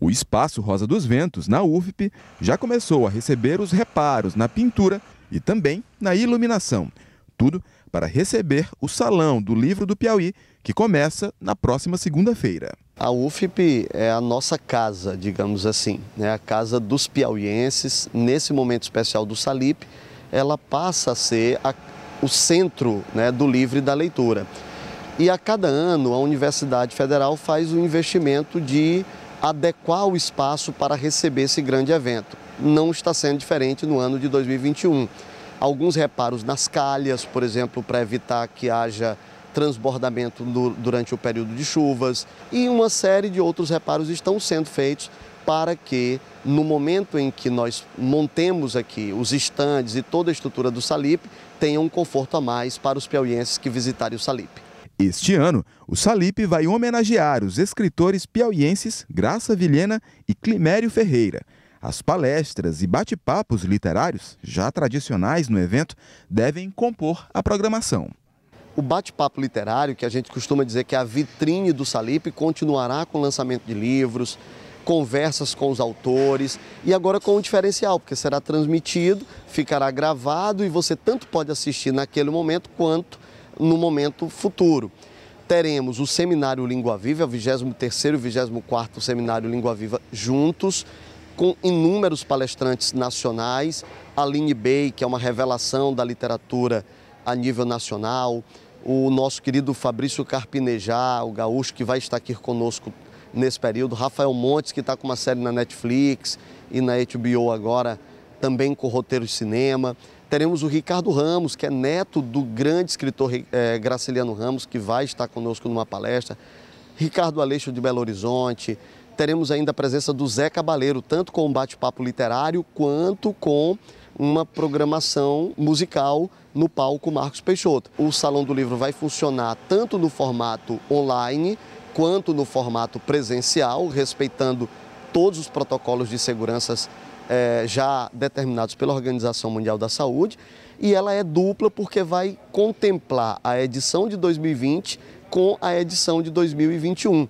O Espaço Rosa dos Ventos, na UFIP, já começou a receber os reparos na pintura e também na iluminação. Tudo para receber o Salão do Livro do Piauí, que começa na próxima segunda-feira. A UFIP é a nossa casa, digamos assim, né? A casa dos piauienses. Nesse momento especial do Salip, ela passa a ser o centro, né, do livro e da leitura. E a cada ano a Universidade Federal faz o investimento de adequar o espaço para receber esse grande evento. Não está sendo diferente no ano de 2021. Alguns reparos nas calhas, por exemplo, para evitar que haja transbordamento durante o período de chuvas, e uma série de outros reparos estão sendo feitos para que, no momento em que nós montemos aqui os estandes e toda a estrutura do Salip, tenha um conforto a mais para os piauienses que visitarem o Salip. Este ano, o Salip vai homenagear os escritores piauienses Graça Vilhena e Climério Ferreira. As palestras e bate-papos literários, já tradicionais no evento, devem compor a programação. O bate-papo literário, que a gente costuma dizer que é a vitrine do Salip, continuará com o lançamento de livros, conversas com os autores e agora com um diferencial, porque será transmitido, ficará gravado e você tanto pode assistir naquele momento quanto no momento futuro. Teremos o Seminário Língua Viva, o 23º e 24º Seminário Língua Viva juntos, com inúmeros palestrantes nacionais. Aline Bey, que é uma revelação da literatura a nível nacional, o nosso querido Fabrício Carpinejá, o gaúcho, que vai estar aqui conosco nesse período, Rafael Montes, que está com uma série na Netflix e na HBO agora, também com roteiro de cinema. Teremos o Ricardo Ramos, que é neto do grande escritor Graciliano Ramos, que vai estar conosco numa palestra, Ricardo Aleixo de Belo Horizonte. Teremos ainda a presença do Zé Cabaleiro, tanto com um bate-papo literário quanto com uma programação musical no palco Marcos Peixoto. O Salão do Livro vai funcionar tanto no formato online quanto no formato presencial, respeitando todos os protocolos de segurança já determinados pela Organização Mundial da Saúde. E ela é dupla porque vai contemplar a edição de 2020 com a edição de 2021.